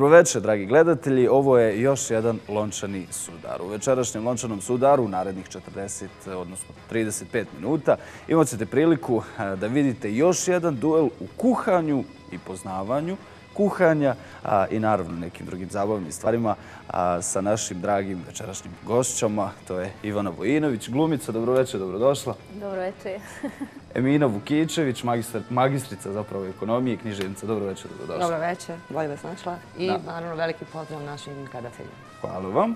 Dobroveče, dragi gledatelji. Ovo je još jedan Lončani Sudar. U večerašnjem Lončanom Sudaru, u narednih 40, odnosno 35 minuta, imat ćete priliku da vidite još jedan duel u kuhanju i poznavanju kuhanja i naravno nekim drugim zabavnim stvarima sa našim dragim večerašnjim gošćama. To je Ivana Vojinović, glumica. Dobroveče, dobrodošla. Dobroveče. Emina Vukijećević, magistrica zapravo ekonomije i književnica. Dobroveče, dobrodošla. Dobroveče, bolje vas našla i naravno veliki pozdrav našim gledateljima. Hvala vam.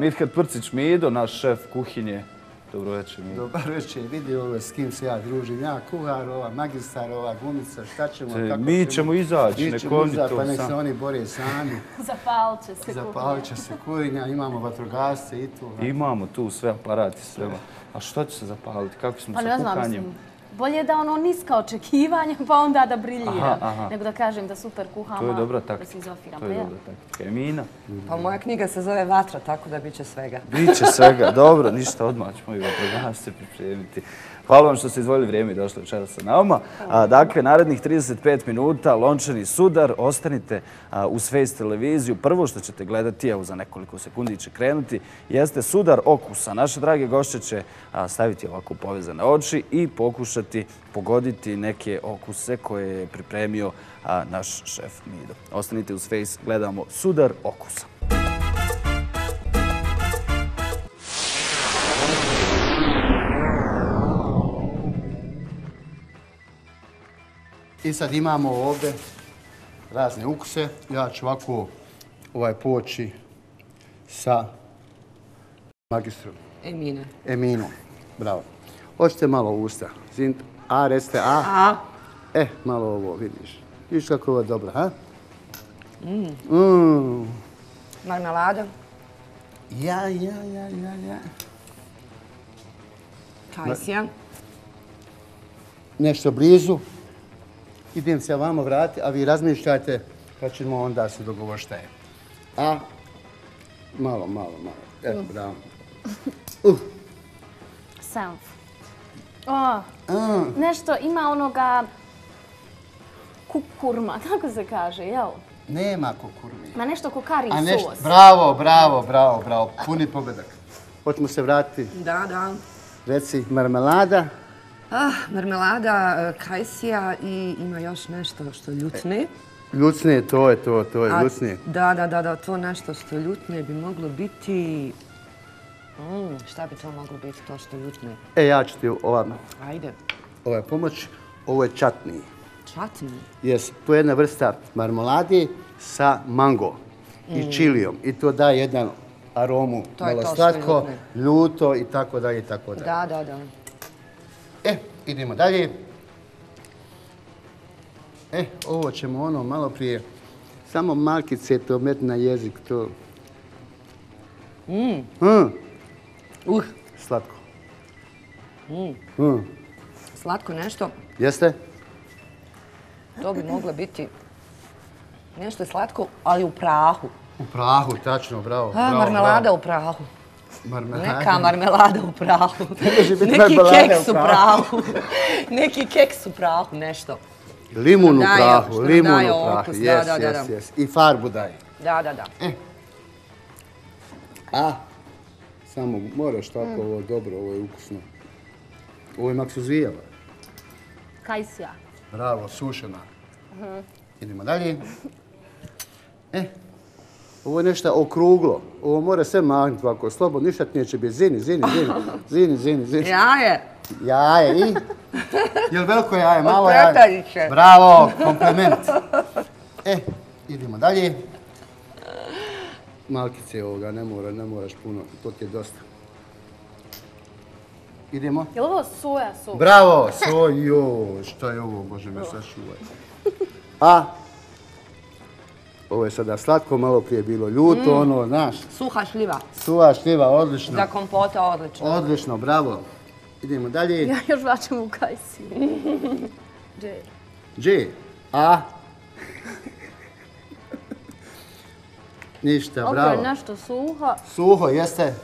Medhat Prcić Mido, naš šef kuhinje. Dobroveče, Mido. Dobroveče, vidi ovo s kim se ja družim. Ja kuhar, ova magistar, ova glumica, šta ćemo? Mi ćemo izaći, pa nek se oni bore sami. Zapalit će se kuhinja, imamo vatrogasce i tu. Imamo tu sve aparati, sve. A šta će se zapaliti? Kako smo sa kuhanjem? Bolje da ono niska očekivanja pa onda da briljira, nego da kažem da super kuhama, da se izofiram. To je dobra taktika. Emina? Pa moja knjiga se zove Vatra, tako da biće svega. Biće svega, dobro, ništa, odmah ćemo i vatrogasce pripremiti. Hvala vam što ste izdvojili vrijeme i došli večera sa nama. Dakle, narednih 35 minuta, Lončani Sudar, ostanite uz Face televiziju. Prvo što ćete gledati, evo za nekoliko sekundi će krenuti, jeste Sudar okusa. Naše drage gošće će staviti ovako povezane oči i pokušati pogoditi neke okuse koje je pripremio naš šef Mido. Ostanite uz Face, gledamo Sudar okusa. I sad imamo ovdje razne ukuse. Ja ću ovako poći sa magistrom. Emina. Eminu, bravo. Hoćete malo usta. A, recite A. A. E, malo ovo, vidiš. Vidiš kako je ovo dobro, ha? Marmelada. Ja. Kajsija. Nešto blizu. Idem se vamo vrati, a vi razmišljajte pa ćemo onda se dogovoriti šta je. A, malo. Evo, bravo. Sam. Nešto ima onoga kukurma, kako se kaže, jel? Nema kukurmi. Ma nešto kokari sos. Bravo, puni pobedak. Hoćemo se vratiti. Da. Reci marmelada. Marmelada, kajsija i ima još nešto što ljutne. Ljutne, to je ljutne. Da, to nešto što ljutne bi moglo biti... Šta bi to moglo biti, to što ljutne? E, ja ću ti ovamo. Ajde. Ovo je pomoć, ovo je čatni. Čatni? Jes, to je jedna vrsta marmelade sa mango i čilijom. I to daje jedan aromu, malo slatko, ljuto i tako dalje, i tako dalje. Da. E, idemo dalje. E, ovo ćemo ono malo prije. Samo malkice to metiti na jezik, to... Slatko. Slatko nešto? Jeste? To bi moglo biti nešto slatko, ali u prahu. U prahu, tačno, bravo. Marmelada u prahu. Neka marmelada u prahu, neki keks u prahu, nešto. Limun u prahu, jes. I farbu daj. Da. Samo moraš tako, ovo je dobro, ovo je ukusno. Ovo je maksuzijeva. Kajsija. Bravo, sušena. Idemo dalje. Ovo je nešto okruglo. Ovo mora sve magniti ovako, slobodno, ništa ti neće biti. Zini. Jaje i? Jel' veliko jaje, malo jaje? Odpretajiće. Bravo, komplement. E, idemo dalje. Malkice ovoga, ne moraš puno, to ti je dosta. Idemo. Jel' ovo soja sos? Bravo, sojo, šta je ovo, Bože me sačuvaj. A? Ovo je sada slatko, malo prije bilo ljuto, ono, znaš. Suha šljiva, odlično. Za kompota, odlično. Odlično, bravo. Idemo dalje. Ja još vraćam u kajsiju. Dž. A. Ništa, bravo. Ovo je nešto suho. Suho, jeste.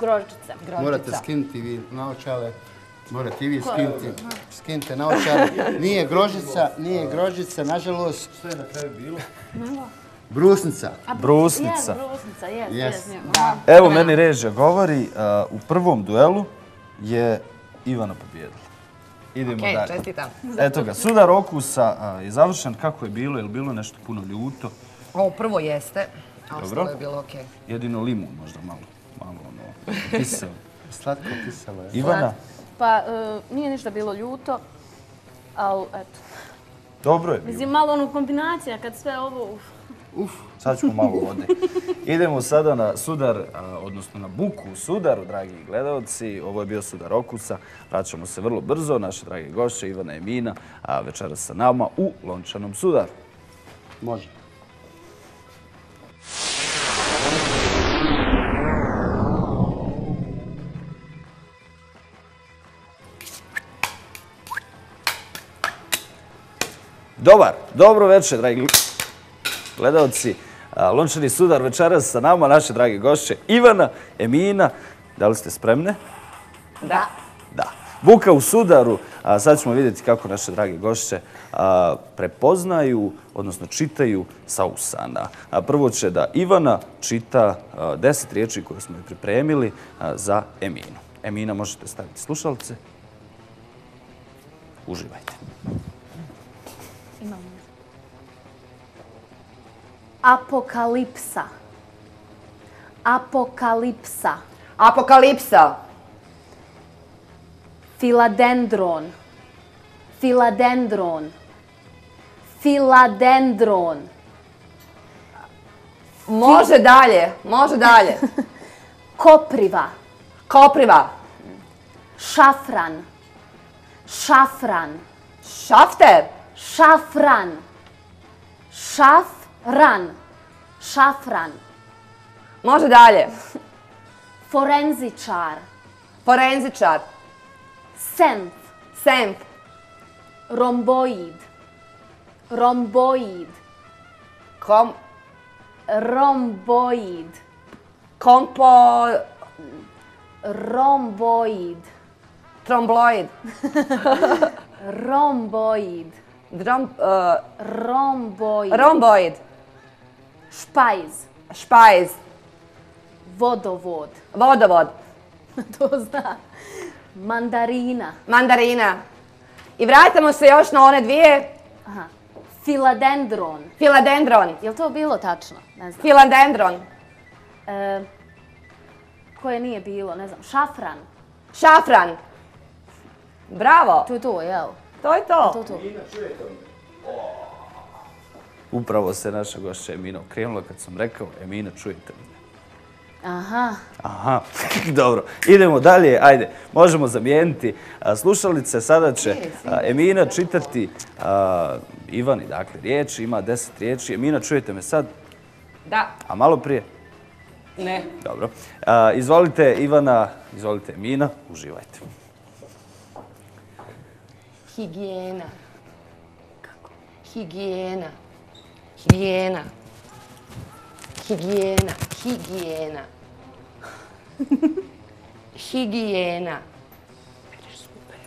Grožđice. Morate skinuti vi naočale. Morate i vi skinite naočare. Nije grožica, nažalost. Što je na kraju bilo? Brusnica. Brusnica. Evo, meni režija govori, u prvom duelu je Ivana pobjedila. Idemo dalje. Ok, čestitam. Eto ga, sudar okusa je završen. Kako je bilo? Je li bilo nešto puno ljuto? Ovo prvo jeste, a ostalo je bilo ok. Jedino limun možda malo ono, kiselo. Slatko kiselo je. Ivana? Pa nije ništa bilo ljuto, ali eto. Dobro je bilo. Mislim, malo ono kombinacija kad sve ovo... Uf, sad ćemo malo vode. Idemo sada na sudar, odnosno na buku u sudaru, dragi gledalci. Ovo je bio sudar okusa. Vraćamo se vrlo brzo. Naše drage gošće, Ivana i Emina, večeras sa nama u Lončanom sudaru. Može. Dobar, dobro večer, dragi gledalci. Lončani sudar večeras sa nama, naše drage gošće Ivana, Emina. Da li ste spremne? Da. Da. Buka u sudaru. Sad ćemo vidjeti kako naše drage gošće prepoznaju, odnosno čitaju sa usana. Prvo će da Ivana čita 10 riječi koje smo joj pripremili za Eminu. Emina, možete staviti slušalce. Uživajte. Apokalipsa. Apokalipsa. Apokalipsa. Filadendron. Filadendron. Filadendron. Može dalje, može dalje. Kopriva. Kopriva. Šafran. Šafran. Šafter. Šafran. Šaf. Ran. Šafran. Može dalje. Forenzičar. Forenzičar. Senf. Senf. Romboid. Romboid. Kom... Romboid. Kompo... Romboid. Trombloid. Romboid. Romboid. Romboid. Špajz. Špajz. Vodovod. Vodovod. To zna. Mandarina. Mandarina. I vratimo se još na one dvije. Filadendron. Filadendron. Je li to bilo tačno? Ne znam. Filadendron. Koje nije bilo, ne znam. Šafran. Šafran. Bravo. To je to, jel? To je to. Upravo se naša gošća Emina okrenula kad sam rekao Emina, čujete me. Aha. Aha, dobro. Idemo dalje, ajde. Možemo zamijeniti slušalice. Sada će Emina čitati Ivani, dakle, riječi. Ima 10 riječi. Emina, čujete me sad? Da. A malo prije? Ne. Dobro. Izvolite Ivana, izvolite Emina, uživajte. Higijena. Kako? Higijena. Higijena. Higijena. Higijena. Higijena.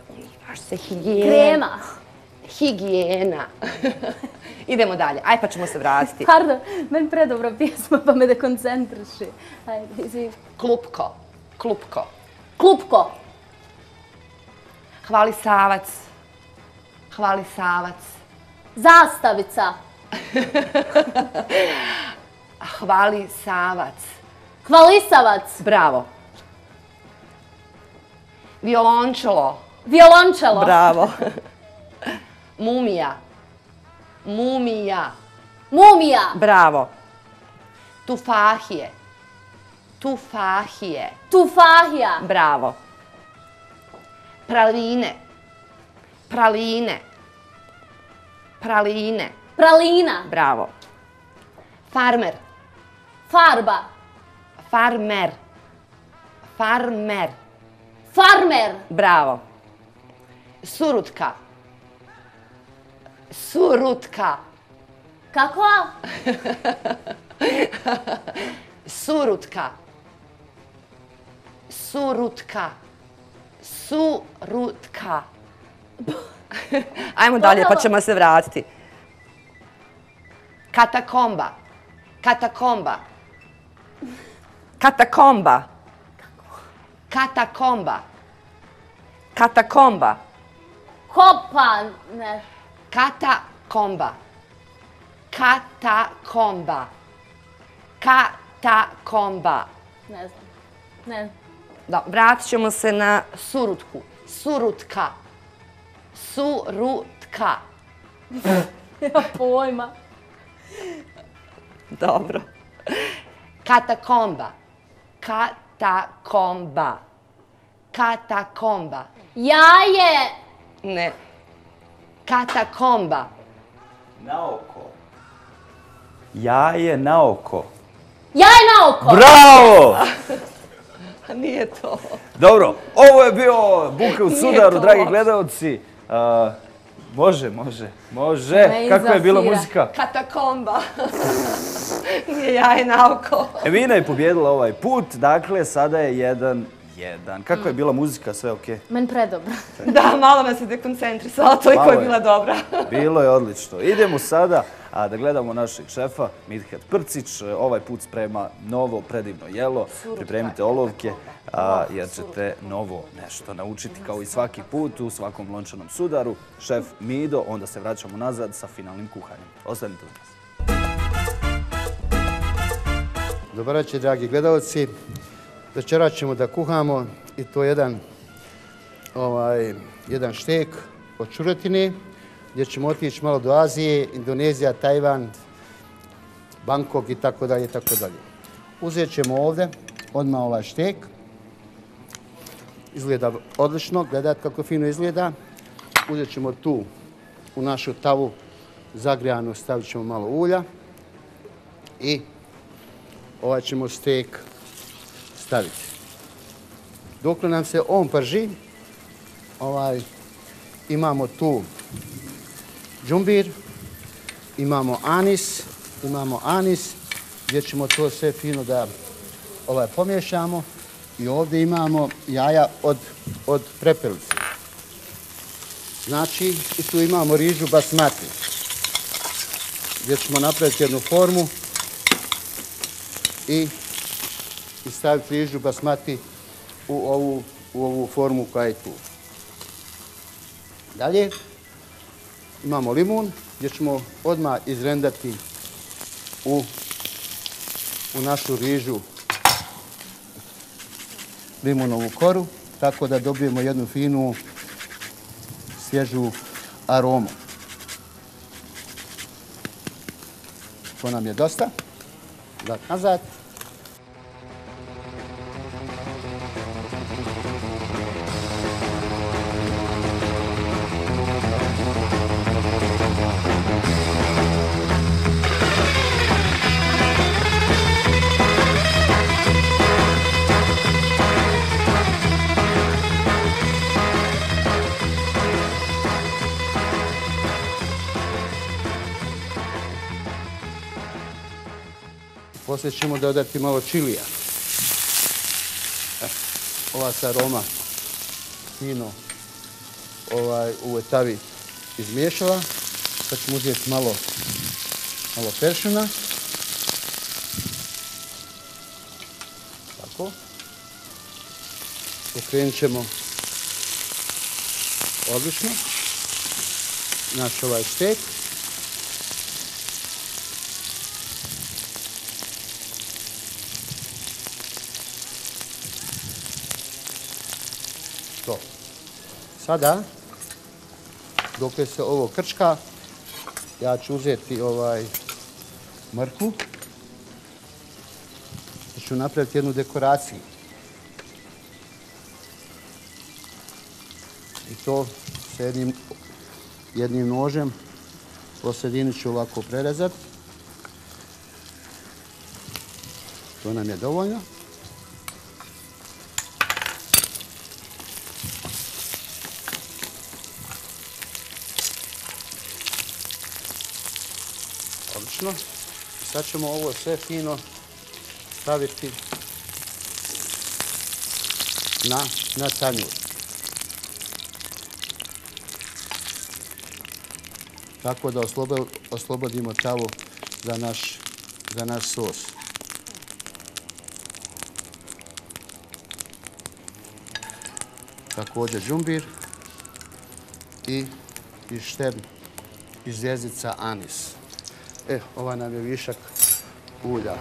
Univaš se, higijena. Krema. Higijena. Idemo dalje. Aj, pa ćemo se vratiti. Pardon, meni predobra pjesma, pa me dekoncentriši. Ajde, izvim. Klupko. Klupko. Klupko. Hvalisavac. Hvalisavac. Zastavica. Hvalisavac. Hvalisavac. Bravo. Violončelo. Violončelo. Bravo. Mumija. Mumija. Mumija. Bravo. Tufahije. Tufahije. Tufahija. Bravo. Praline. Praline. Praline. Pralina. Bravo. Farmer. Farba. Farmer. Farmer. Farmer. Bravo. Surutka. Surutka. Kako? Surutka. Surutka. Surutka. Ajmo dalje, pa ćemo se vratiti. Katakomba. Katakomba. Katakomba. Katakomba. Katakomba. Kopan. Katakomba. Katakomba. Katakomba. Ne znam. Ne znam. Vratit ćemo se na surutku. Surutka. Surutka. Nema pojma. Dobro. Katakomba. Katakomba. Katakomba. Jaje! Ne. Katakomba. Naoko. Jaje naoko. Jaje naoko! Bravo! Nije to. Dobro, ovo je bio Buka u sudaru, dragi gledalci. Može, može, može. Kako je bila muzika? Katakomba. Nije jaje naoko. Emina je pobjedila ovaj put, dakle, sada je 1-1. Kako je bila muzika? Sve okej? Meni predobra. Da, malo me se dekoncentrisala, toliko je bila dobra. Bilo je odlično. Idemo sada da gledamo našeg šefa, Medhat Prcić. Ovaj put sprema novo predivno jelo. Pripremite olovke jer ćete novo nešto naučiti kao i svaki put u svakom lončanom sudaru. Šef Mido, onda se vraćamo nazad sa finalnim kuhanjem. Ostanite u nas. Dobar večer, dragi gledalci. Večera ćemo da kuhamo i to je jedan štek od čuretine gdje ćemo otići malo do Azije, Indonezija, Tajvan, Bangkok i tako dalje, tako dalje. Uzet ćemo ovdje odmah ovaj štek. Izgleda odlično, gledajte kako fino izgleda. Uzet ćemo tu u našu tavu zagrijanu, stavit ćemo malo ulja i ovaj ćemo štek staviti. Dok nam se on prži, imamo tu džumbir, imamo anis gdje ćemo to sve fino da pomiješamo i ovdje imamo jaja od prepelice. Znači i tu imamo rižu basmati gdje ćemo napraviti jednu formu i staviti rižu basmati u ovu formu koja je tu. Dalje imamo limun gdje ćemo odmah izrendati u našu rižu limunovu koru tako da dobijemo jednu finu svježu aromu. To nam je dosta. Vrat nazad. Poslije ćemo dodati malo čilija. Ova se aroma fino u etavi izmiješala. Sad ćemo uzeti malo peršuna. Tako. Okrenut ćemo odlično naš štek. Sada, dok se ovo krčka, ja ću uzeti mrkvu i ću napraviti jednu dekoraciju. I to sa jednim nožem po sredini ću ovako prerezati. To nam je dovoljno. Sad ćemo ovo sve fino staviti na tanjur. Tako da oslobodimo tavu za za naš sos. Također džumbir i štern i zvjezdica anis. E, ova nam je višak ulja.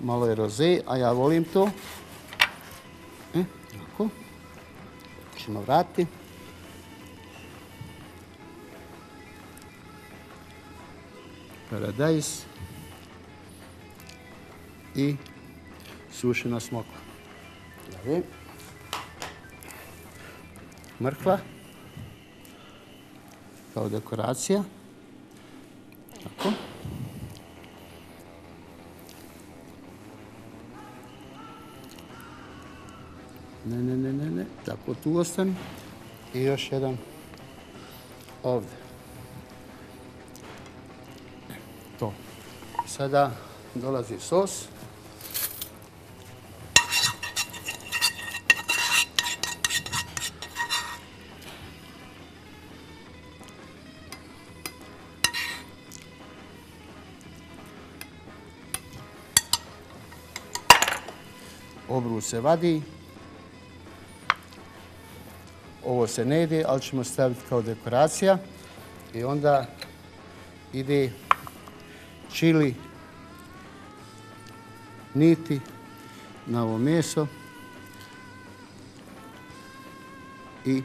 Malo je roze, a ja volim to. E, tako. Ćemo vratiti. Paradajz. I sušena smokva. Dalje. Mrkva. Kao dekoracija. Tako. Ne, tako tu ostane. I još jedan ovdje. To. Sada dolazi sos. Obrus se vadi. Ovo se ne ide, ali ćemo staviti kao dekoracija. I onda ide čili niti na ovo meso. I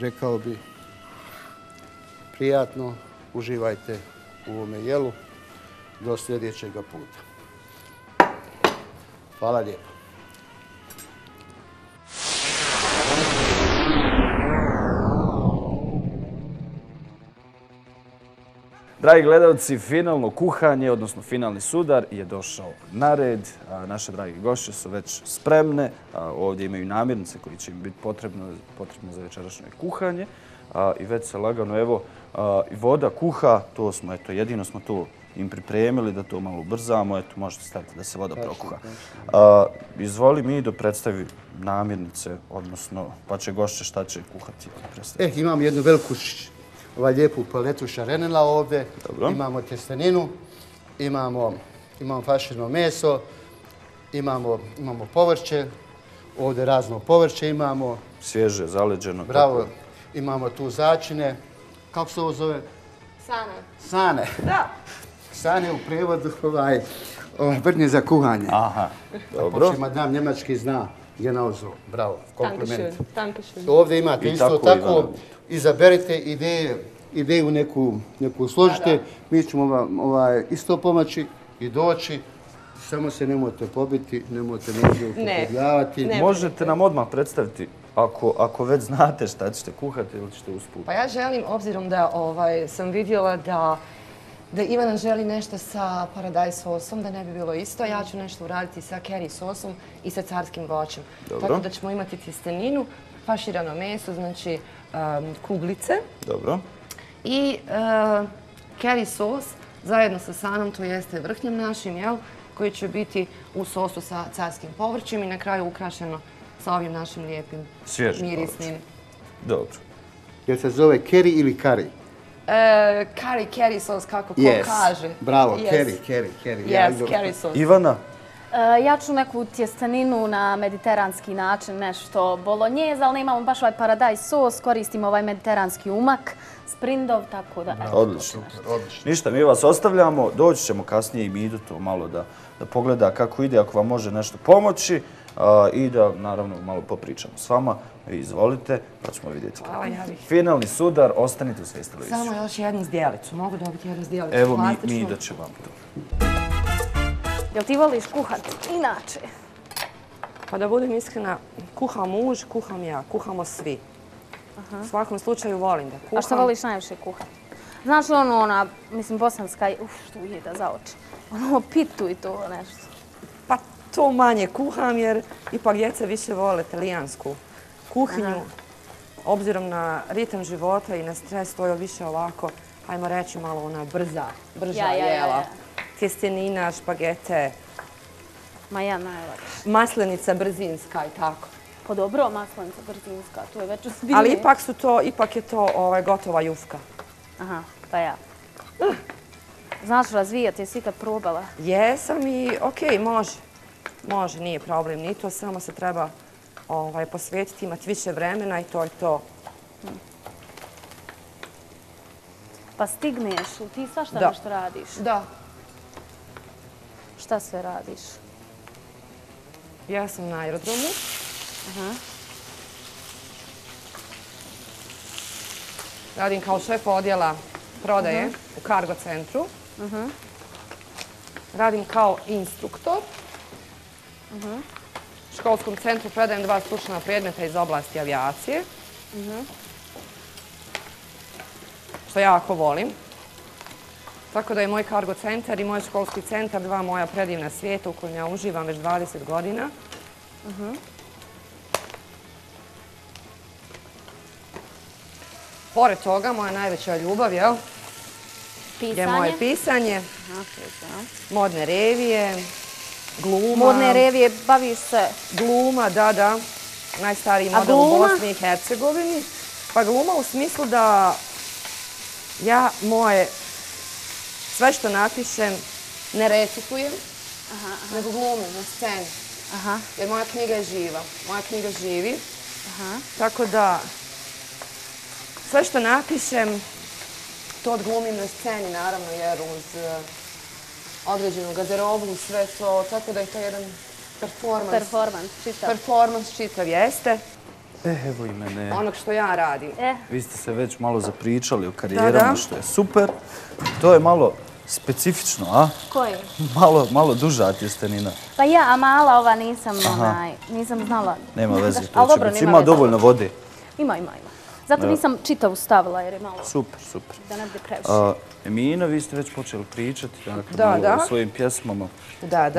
rekao bi, prijatno uživajte u ovome jelu do sljedećeg puta. Hvala lijepo. Dragi gledalci, finalno kuhanje, odnosno finalni sudar je došao na red. Naše dragi gošće su već spremne. Ovdje imaju namirnice koje će im biti potrebne za večerašnje kuhanje. I već se lagano, evo, i voda kuha. To smo, eto, jedino smo to im pripremili da to malo ubrzamo. Eto, možete staviti da se voda prokuha. Izvoli Mido, predstavi namirnice, odnosno pa će gošće šta će kuhati. Imam jednu veliku ovaj lijepu paletu šarenila ovdje. Imamo testeninu, imamo faširno meso, imamo povrće, ovdje razno povrće imamo. Svježe, zaleđeno. Bravo, imamo tu začine. Kako se ovo zove? Sane. Sane. Da. Sane u prevodu vrtnje za kuhanje. Aha, dobro. Počima dam njemački zna. Genauzo, bravo, kompliment. Ovdje imate isto tako, izaberite ideju neku složite, mi ćemo vam isto pomoći i doći, samo se nemojte pobiti, nemojte možda upotrebljavati. Možete nam odmah predstaviti, ako već znate šta ćete kuhati ili ćete usput. Pa ja želim, obzirom da sam vidjela da Ivana želi nešto sa paradajz sosom, da ne bi bilo isto. Ja ću nešto uraditi sa keri sosom i sa carskim voćem. Tako da ćemo imati tjesteninu, faširano meso, znači kuglice i keri sos zajedno sa sanom, to jeste vrhnjem našim, jel, koji će biti u sosu sa carskim povrćem i na kraju ukrašeno sa ovim našim lijepim mirisnim. Dobro. Jel se zove keri ili kari? Kari, keri sos, kako ko kaže. Bravo, keri, keri, keri. Yes, keri sos. Ivana? Ja ću neku tjestaninu na mediteranski način, nešto bolonjeza, ali ne imamo baš ovaj paradajz sos, koristimo ovaj mediteranski umak, sprindov, tako da... Odlično, odlično. Ništa, mi vas ostavljamo, doći ćemo kasnije i Mido to malo da pogleda kako ide, ako vam može nešto pomoći i da, naravno, malo popričamo s vama. Izvolite, pa ćemo vidjeti. Hvala, Javi. Finalni sudar, ostanite u Face televiziji. Samo još jednu zdjelicu, mogu dobiti jednu zdjelicu. Evo, Mido će vam to. Jel ti voliš kuhati inače? Pa da budem iskrena, kuha muž, kuham ja, kuhamo svi. U svakom slučaju volim da kuham. A što voliš najviše kuhati? Znaš li ona, mislim, bosanska, što ujeda za oči, ono pitu i to nešto? Pa to manje kuham jer ipak djeca više vole talijansku kuhinju. Obzirom na ritam života i na stres, to je više ovako, hajmo reći, malo ona brža jela. Tjestenina, špagete. Ma ja najlakše. Maslenica brzinska i tako. Pa dobro, maslenica brzinska, to je već ozbiljnije. Ali ipak je to gotova jufka. Aha, pa ja. Znaš razvijati, jesi ikad probala? Jesam i okej, može. Može, nije problem ni to, samo se treba posvetiti, imati više vremena i to je to. Pa stigneš li ti svašta nešto radiš? Da. Šta sve radiš? Ja sam na aerodromu. Radim kao šef odjela prodaje u kargo centru. Radim kao instruktor. U školskom centru predajem 2 stručna predmeta iz oblasti avijacije. Što jako volim. Tako da je moj kargo centar i moj školski centar 2 moja predivna svijeta u kojem ja uživam već 20 godina. Pored toga, moja najveća ljubav je moje pisanje, modne revije, gluma. Modne revije, baviš se? Gluma, da. Najstariji model u Bosni i Hercegovini. Pa gluma u smislu da ja moje... Sve što napišem ne recitujem, nego glumim na sceni, jer moja knjiga je živa, moja knjiga živi. Tako da sve što napišem to odglumim na sceni, naravno, jer uz određenu garderobu i sve to, tako da je to jedan performans. Performans čitav. Performans čitav, jeste. Evo i mene. Onog što ja radim. Vi ste se već malo zapričali o karijerama, što je super. To je malo specifično, a? Koje? Malo duža tjestenina. Pa ja, a mala ova nisam znala. Nema veze, to će biti. Ima dovoljno vode. Ima. Zato nisam čitavu stavila jer je malo... Super. Da ne bude previše. Emina, vi ste već počeli pričati o svojim pjesmama.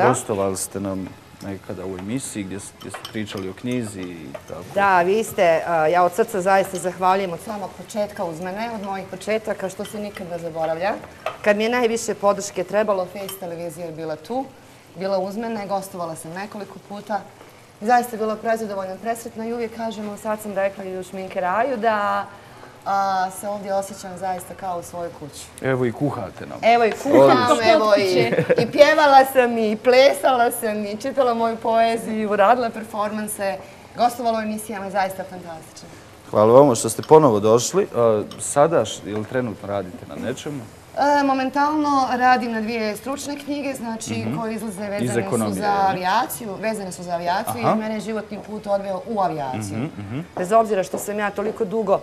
Gostovali ste nam nekada u emisiji gdje ste pričali o knjizi i tako. Da, vi ste, ja od srca zaista zahvaljujem od samog početka uz mene, od mojih početaka, što se nikad ne zaboravlja. Kad mi je najviše podrške trebalo, Face televizija je bila tu, bila uz mene, gostovala sam nekoliko puta. Zaista je bila prezadovoljna, presretna i uvijek kažemo, sad sam rekla i u šminkeraju, da se ovdje osjećam zaista kao u svojoj kući. Evo i kuhate nam. Evo i kuham, evo i pjevala sam, i plesala sam, i čitala moju poeziju, radila performanse, gostovala u emisijama, zaista fantastično. Hvala vam što ste ponovo došli. Sada ili trenutno radite na nečemu? Momentalno radim na 2 stručne knjige, znači koje izlaze vezane su za avijaciju jer mene je životni put odveo u avijaciju. Bez obzira što sam ja toliko dugo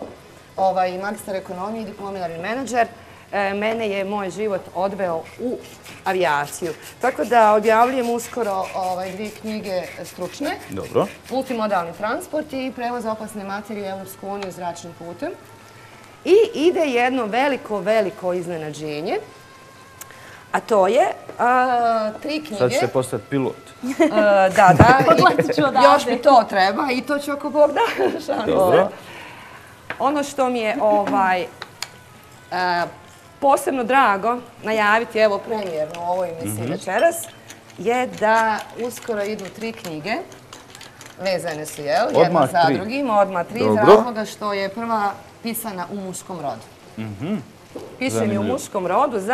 magistar ekonomije i diplomirani menadžer, mene je moj život odveo u avijaciju. Tako da objavljujem uskoro 2 knjige stručne. Dobro. Multimodalni transport i prevoz opasne materije u Evropsku uniju zračnim putem. I ide jedno veliko, veliko iznenađenje, a to je 3 knjige... Sad ćete postati pilot. Da. Još mi to treba i to ću ako Bog da. Dobro. Ono što mi je posebno drago najaviti, evo premijerno u ovoj emisiji večeras, je da uskoro idu 3 knjige. Vezane su, jel? Jedna za drugim, odmah 3, iz razloga što je prva pisana u muškom rodu. Pišem je u muškom rodu iz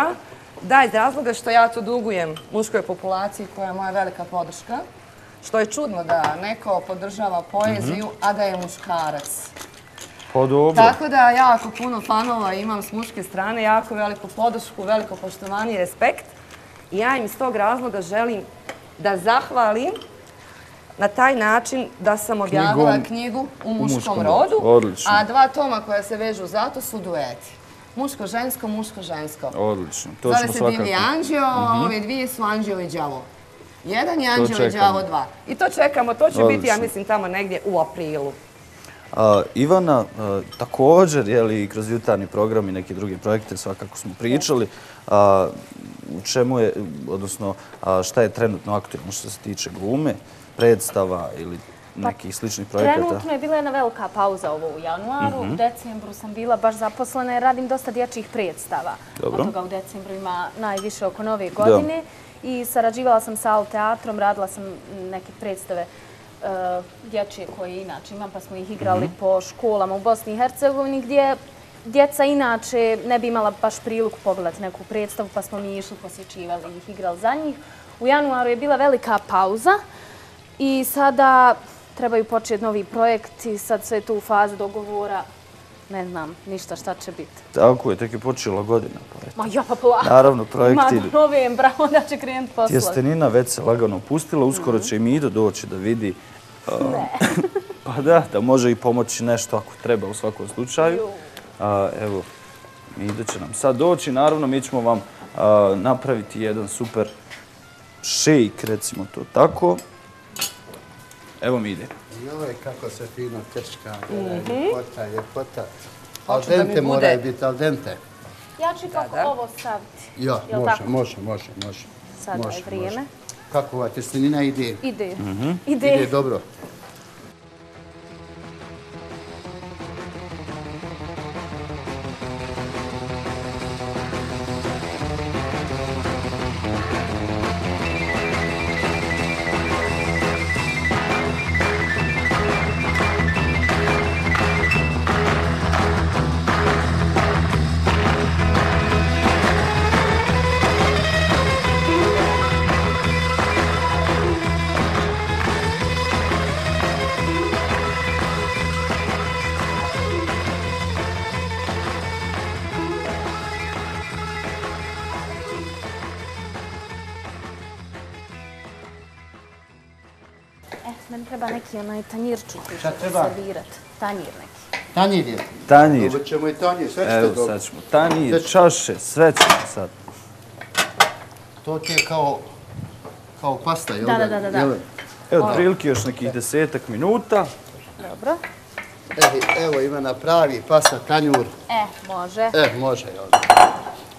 razloga što ja to dugujem muškoj populaciji koja je moja velika podrška. Što je čudno da neko podržava poeziju, a da je muškarac. Tako da jako puno fanova imam s muške strane, jako veliku podršku, veliko poštovanje i respekt. I ja im s tog razloga želim da zahvalim na taj način da sam objavila knjigu u muškom rodu, a 2 toma koja se vežu za to su dueti. Muško-žensko, muško-žensko. Odlično. Zove se Divlji anđeo, a ove dvije su Anđeo i đavo. 1 je Anđeo i đavo 2. I to čekamo, to će biti, ja mislim, tamo negdje u aprilu. Ivana, također i kroz jutarnji program i neke druge projekte svakako smo pričali, u čemu je, odnosno šta je trenutno aktualno što se tiče glume, predstava ili nekih sličnih projekata? Trenutno je bila jedna velika pauza ovo u januaru. U decembru sam bila baš zaposlena jer radim dosta dječjih predstava. Od toga u decembru ima najviše oko nove godine. I sarađivala sam sa Al Teatrom, radila sam neke predstave dječje koje inače imam, pa smo ih igrali po školama u Bosni i Hercegovini gdje djeca inače ne bi imala baš priliku pogledati neku predstavu, pa smo mi išli, posjećivali ih, igrali za njih. U januaru je bila velika pauza. I sada trebaju početi novi projekti, sad sve tu u fazi dogovora, ne znam ništa šta će biti. Tako je, tek je počela godina. Ma ja pa polako. Naravno, projekti. Ma do novembra, onda će krenuti posla. Tjestenina već se lagano pustila, uskoro će i Mido doći da vidi. Ne. Pa da, da može i pomoći nešto ako treba u svakom slučaju. Evo, Mido će nam sad doći, naravno mi ćemo vam napraviti jedan super shake, recimo to tako. Evo mi ide. Joj, kako se fino krčka, ljepota, ljepota. Al dente moraju biti, al dente. Ja ću ipak ovo staviti. Ja, može. Sada je vrijeme. Kako ova tjestenina ide? Ide. Ide dobro. Meni treba neki onaj tanjirčuk koji će servirati. Tanjir neki. Tanjir je. Tanjir. Dobar ćemo i tanjir, sve ćete dobro. Evo sad ćemo tanjir, čaše, sve ćemo sad. To ti je kao pasta, jel? Da. Evo otprilike još nekih 10-ak minuta. Dobro. Evo ima na pravi pasta, tanjur. Može. Može, jel?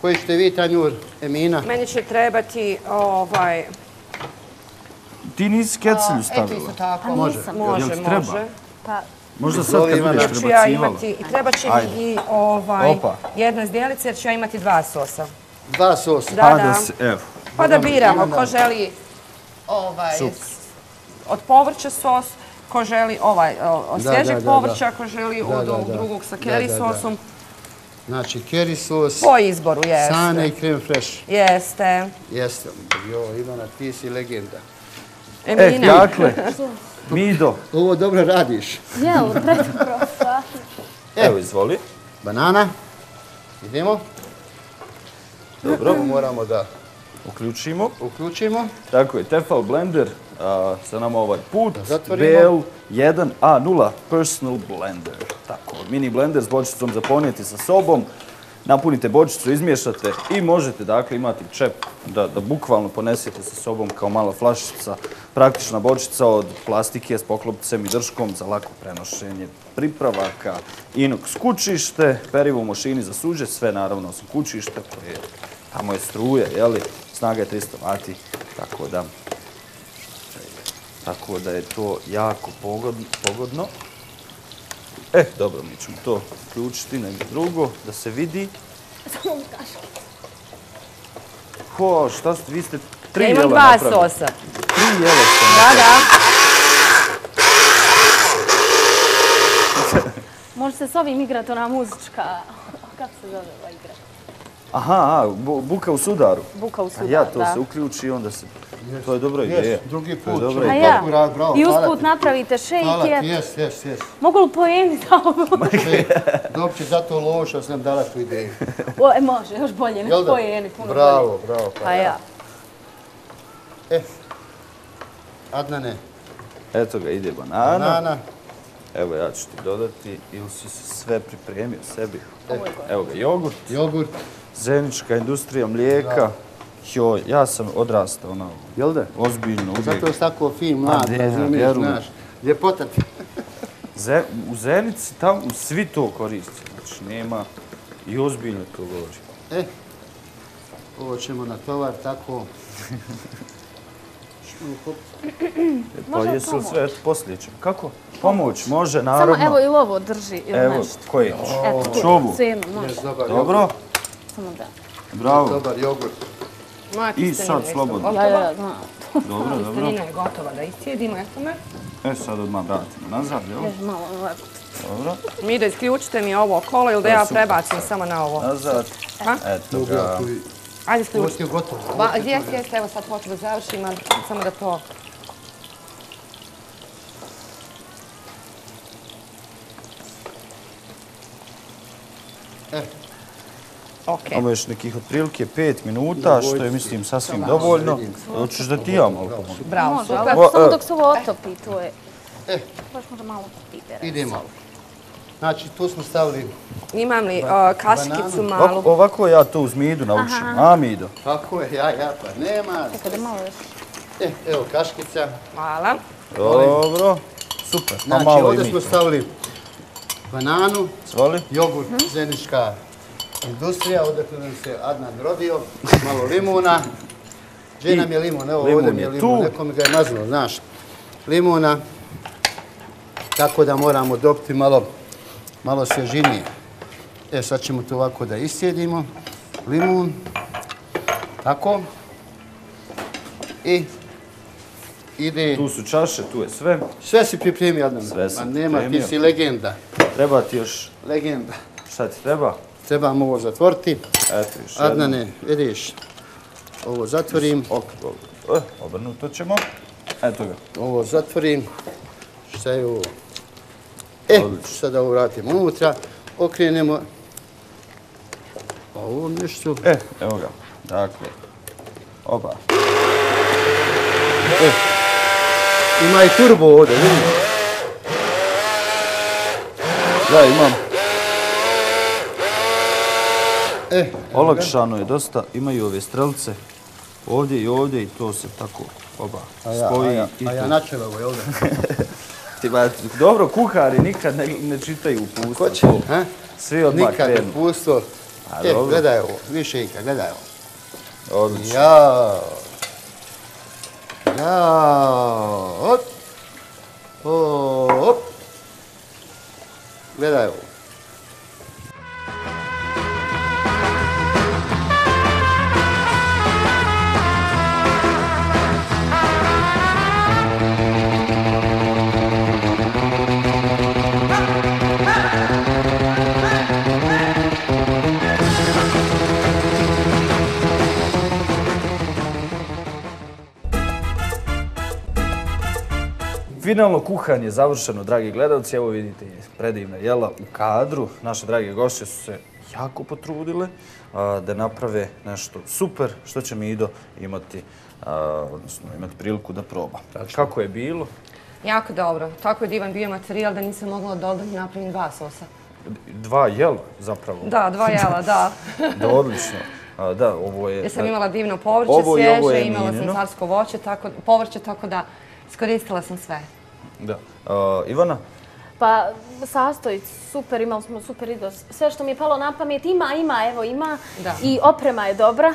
Koji ćete vi tanjur, Emina? Meni će trebati ovaj... Ti nisi kecilju stavila? Eto isto tako. Može. Možda sad kad budeš prebacivala. Treba će i jedna zdjelica jer ću ja imati 2 sosa. 2 sosa? Da. Pa da biramo ko želi od povrća sos, ko želi od svježeg povrća, ko želi od ovog drugog sa keri sosom. Znači, keri sos... Po izboru, jeste. Sane i krem freš. Jeste. Jo, Ivana, ti si legenda. Dakle, Mido. Ovo dobro radiš. Jel, treba profa. Evo, izvoli. Banana. Idemo. Dobro. Moramo da uključimo. Tako je, Tefal blender sa nama ovaj put. PB1A0 personal blender. Tako, mini blender s bočicom za ponijeti sa sobom. Napunite bočicu, izmiješate i možete, dakle, imati čep da bukvalno ponesete sa sobom kao mala flašica, praktična bočica od plastike s poklopcem i držkom za lako prenošenje pripravaka, inox kućište, perivo u mašini za suđe, sve naravno osim kućišta, tamo je struje, jeli, snaga je 300 vati, tako da je to jako pogodno. Dobro, mi ćemo to uključiti, negdje drugo, da se vidi. Samo mi kažem. Ko, šta ste, vi ste tri jela napravili? Ja imam dva sosa. Tri jela ste napravili. Da, da. Može se s ovim igrati ona muzička, kako se zove ova igra? Aha, buka u sudaru. Buka u sudaru, da. Ja, to se uključi i onda se... To je dobra ideja. Drugi put. I usput napravite šejk. Hvala ti. Mogu li pojeniti ovo? Dobće, zato loša, ja sam dala tu ideju. Može, još bolje, ne pojeni. Bravo. Pa ja. Adnane. Eto ga, ide banana. Evo, ja ću ti dodati, ili si sve pripremio sebi. Evo ga, jogurt. Zemljička industrija, mlijeka. Joj, ja sam odrastao na ovo. Jel' da? Ozbiljno, uvijek. Zato je tako fin, mlad, razumiješ, znaš. Ljepota ti. U Zenici tamo svi to koriste. Znači, nema i ozbiljno to govori. Ovo ćemo na tovar, tako... Pa jesu li sve poslijećem? Kako? Pomoć, može, naravno. Samo evo ili ovo drži ili nešto. Evo, koji? Čovu. Dobro? Samo da. Bravo. Dobar jogurt. I sad slobodno. Dobro. Kiselina je gotova da iscijedimo, eto me. Sad odmah vratimo nazad, jel? Malo ovako. Dobro. Mido, isključite mi ovo kolo ili da ja prebacim samo na ovo. Nazad. Eto ga. Ajde, isključite. Ovo je gotovo. Jeste, evo sad hoću da završim, samo da to... Imamo još nekih otprilike 5 minuta, što je, mislim, sasvim dovoljno. Hoćeš da ti ja malo pomoći? Bravo, samo dok se ovo otopi, to je... Baš možda malo pipera. Idemo. Znači, tu smo stavili... Imam li kašikicu malu? Ovako ja to uz Midu naučim, a Mido? Tako je, ja pa nema. Evo, kašikica. Hvala. Dobro, super, pa malo i Mido. Znači, ovdje smo stavili bananu, jogurt, zenička industrija, odakle nam se Adnan rodio, malo limuna. Gdje nam je limun? Evo, ovdje mi je limun, neko mi ga je maznuo, znaš. Limuna, tako da moramo dobiti malo svježinije. Sad ćemo to ovako da iscijedimo. Limun, tako. I ide... Tu su čaše, tu je sve. Sve si pripremio, Adnan. Sve sam pripremio. Nema, ti si legenda. Treba ti još... Legenda. Šta ti treba? Trebam ovo zatvoriti. Adnane, vidiš, ovo zatvorim. Obrnuto ćemo. Eto ga. Ovo zatvorim. Šta je ovo? Sada ovo vratimo unutra. Okrenemo ovo nešto. Evo ga. Dakle. Opa. Ima i turbo ovdje, vidim. Da, imam. Olakšano je dosta, imaju ove strelce ovdje i ovdje i to se tako oba spoji. A ja načelo ovo je ovdje. Dobro, kuhari nikad ne čitaju pusto. Ko će? Svi odmah krenu. Nikad pusto. Gledaj ovo, više ikad, gledaj ovo. Odlično. Jao. Gledaj ovo. Finalno kuhanje je završeno, dragi gledalci. Evo vidite, predivna jela u kadru. Naše drage gošće su se jako potrudile da naprave nešto super što će Mido imati priliku da proba. Kako je bilo? Jako dobro. Tako je divan bio materijal da nisam mogla dodati napravim 2 sosa. 2 jela zapravo? Da, 2 jela, da. Da, odlično. Da, ovo je... Ja sam imala divno povrće, svježe, imala sam carsko voće, povrće, tako da... Iskoristila sam sve. Da. Ivana? Pa, sastojić, super, imali smo super iznos. Sve što mi je palo na pamet, ima. I oprema je dobra,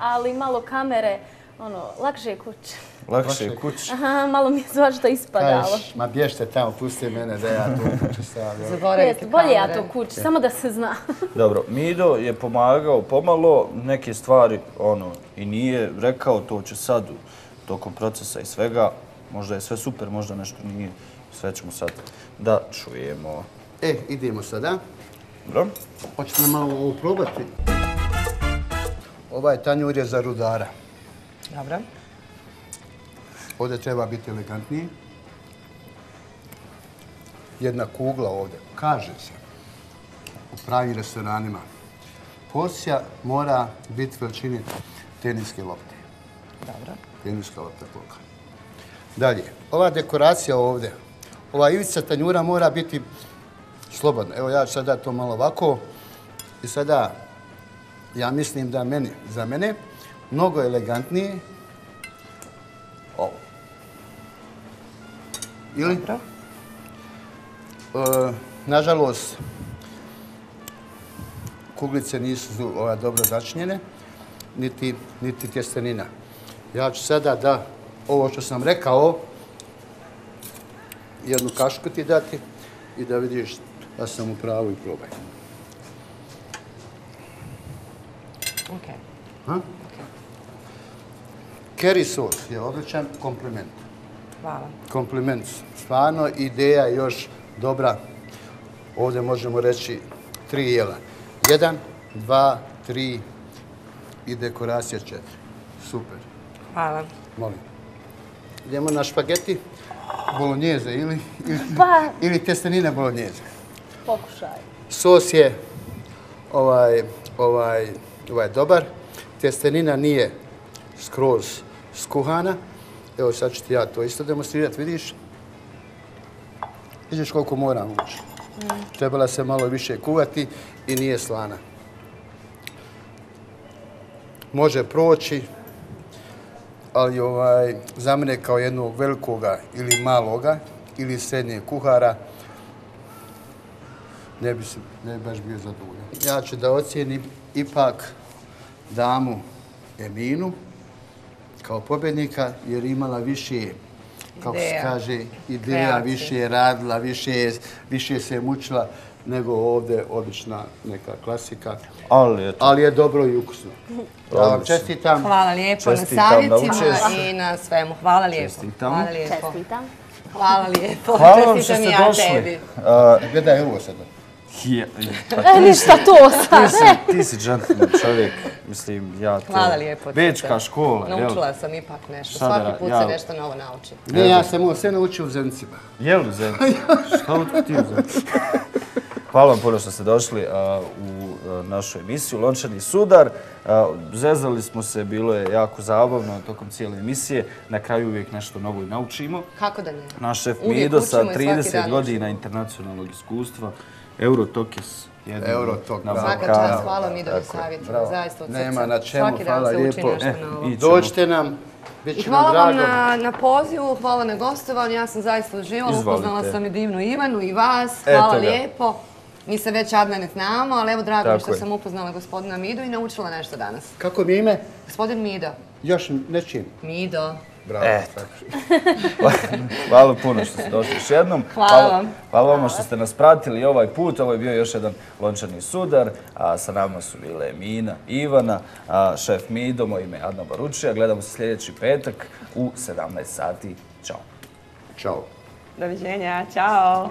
ali malo kamere, ono, lakše je kuće. Lakše je kući. Aha, malo mi je svašta ispadalo. Kažeš, ma bješ te tamo, pusti mene da ja to kući stavljam. Zaboravite kamere. Bolje ja to kući, samo da se zna. Dobro, Mido je pomagao pomalo, neke stvari, ono, i nije rekao to će sad tokom procesa i svega. Možda je sve super, možda nešto nije. Sve ćemo sad da čujemo. E, idemo sada. Dobro. Hoćete nam malo ovo probati. Ovaj tanjur je za rudara. Dobro. Ovdje treba biti elegantniji. Jedna kugla ovdje. Kaže se u pravim restoranima. Porcija mora biti veličini teniske lopte. Dobro. Teniska lopta kolika. Dalje, ova dekoracija ovdje, ova ivica tanjura mora biti slobodna. Evo ja ću sada to malo ovako. I sada, ja mislim da za mene mnogo elegantnije ovo. Ili? Nažalost, kuglice nisu dobro začinjene, niti tjestenina. Ja ću sada da ovo što sam rekao, jednu kašku ti dati i da vidiš da sam u pravu i probaj. Ok. Curry sos je odličan kompliment. Hvala. Kompliment. Stvarno ideja je još dobra. Ovdje možemo reći 3 jela. 1, 2, 3 i dekoracija 4. Super. Hvala. Molim. Idemo na špageti bolognjeze ili testenine bolognjeze. Pokušaj. Sos je dobar. Testenina nije skroz skuhana. Evo sad ću ti ja to isto demonstrirati, vidiš? Vidiš koliko moram ući. Trebala se malo više kuvati i nije slana. Može proći. Ali za mene kao jednog velikoga ili maloga ili srednjeg kuhara ne bi baš bio zadovoljan. Ja ću da ocijenim ipak damu Eminu kao pobjednika jer je imala više, kako se kaže, ideja, više je radila, više se mučila nego ovdje obična neka klasika. Ali je dobro i ukusno. Ja vam čestitam. Hvala lijepo na savjetima i na svemu. Hvala lijepo. Hvala lijepo. Hvala lijepo. Hvala vam što ste došli. Gledaj ovo sada. Ništa to sad. Ti si džentlmen čovjek. Mislim, ja to... Hvala lijepo. Bečka škola. Naučila sam ipak nešto. Svaki put se nešto novo naučim. Ne, ja sam ovo sve naučio u Zencima. Jel u Zencima? Šta li ti u Zencima? Hvala vam puno što ste došli u našu emisiju Lončani Sudar. Zezali smo se, bilo je jako zabavno tokom cijele emisije. Na kraju uvijek nešto novo i naučimo. Kako da ne? Naš šef Mido sa 30 godina internacionalnog iskustva. Eurotoques. Eurotoques, bravo. Svaka čast, hvala Mido na savjetu. Zaista od srca. Nema na čemu, hvala lijepo. Dođite nam. I hvala vam na pozivu, hvala na gostovanju, ja sam zaista uživala, upoznala sam i divnu Ivanu i vas, hvala lijepo. Mi se već Adnane znamo, ali evo drago mi što sam upoznala gospodina Mido i naučila nešto danas. Kako mi ime? Gospodin Mido. Još nečim? Mido. Bravo. Hvala puno što ste došli još jednom. Hvala vam. Hvala vam što ste nas pratili ovaj put. Ovo je bio još jedan Lončani Sudar. Sa nama su bile Emina, Ivana, šef Mido, moje ime je Adnan Baručija. Gledamo se sljedeći petak u 17 sati. Ćao. Ćao. Doviđenja. Ćao.